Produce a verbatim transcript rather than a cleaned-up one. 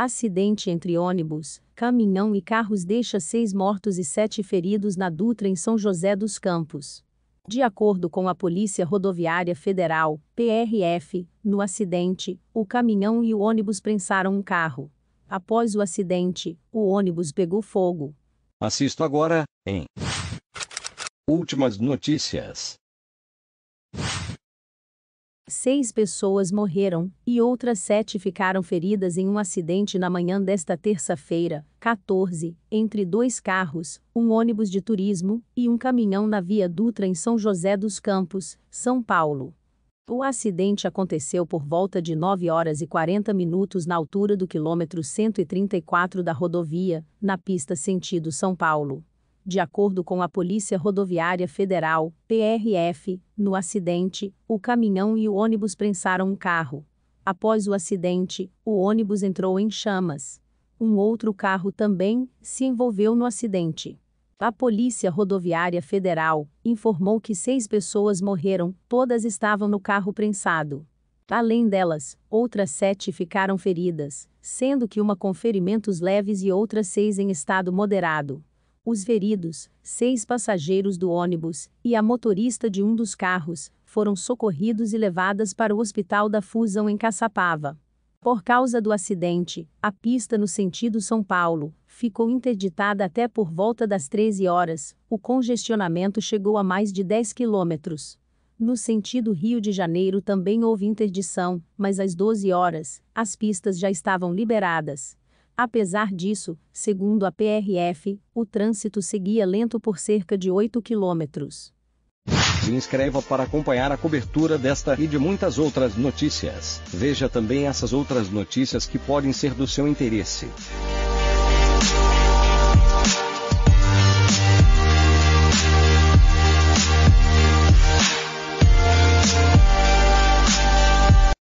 Acidente entre ônibus, caminhão e carros deixa seis mortos e sete feridos na Dutra em São José dos Campos. De acordo com a Polícia Rodoviária Federal, P R F, no acidente, o caminhão e o ônibus prensaram um carro. Após o acidente, o ônibus pegou fogo. Assista agora, em Últimas Notícias. Seis pessoas morreram e outras sete ficaram feridas em um acidente na manhã desta terça-feira, quatorze, entre dois carros, um ônibus de turismo e um caminhão na Via Dutra em São José dos Campos, São Paulo. O acidente aconteceu por volta de nove horas e quarenta minutos na altura do quilômetro cento e trinta e quatro da rodovia, na pista sentido São Paulo. De acordo com a Polícia Rodoviária Federal, P R F, no acidente, o caminhão e o ônibus prensaram um carro. Após o acidente, o ônibus entrou em chamas. Um outro carro também se envolveu no acidente. A Polícia Rodoviária Federal informou que seis pessoas morreram, todas estavam no carro prensado. Além delas, outras sete ficaram feridas, sendo que uma com ferimentos leves e outras seis em estado moderado. Os feridos, seis passageiros do ônibus e a motorista de um dos carros, foram socorridos e levadas para o Hospital da Fusão em Caçapava. Por causa do acidente, a pista no sentido São Paulo ficou interditada até por volta das treze horas, o congestionamento chegou a mais de dez quilômetros. No sentido Rio de Janeiro também houve interdição, mas às doze horas, as pistas já estavam liberadas. Apesar disso, segundo a P R F, o trânsito seguia lento por cerca de oito quilômetros. Se inscreva para acompanhar a cobertura desta e de muitas outras notícias. Veja também essas outras notícias que podem ser do seu interesse.